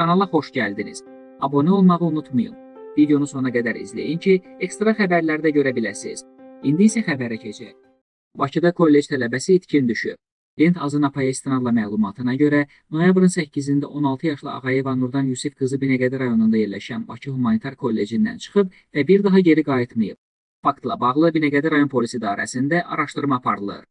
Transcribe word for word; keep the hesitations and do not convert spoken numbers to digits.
Kanala hoş geldiniz. Abone olmağı unutmayın. Videonu sona kadar izleyin ki ekstra haberlerde görebilirsiniz. İndi ise habere geçelim. Bakıda kollec tələbəsi itkin düşür. Lint Azınapaya istinadla məlumatına görə, noyabrın səkkizində on altı yaşlı Ağayeva Nurdan Yusif qızı Bineqədir rayonunda yerləşən Bakı Humanitar Kollecindən çıxıb və bir daha geri qayıtmayıb. Faktla bağlı Bineqədir rayon polis idarəsində araşdırma aparılır.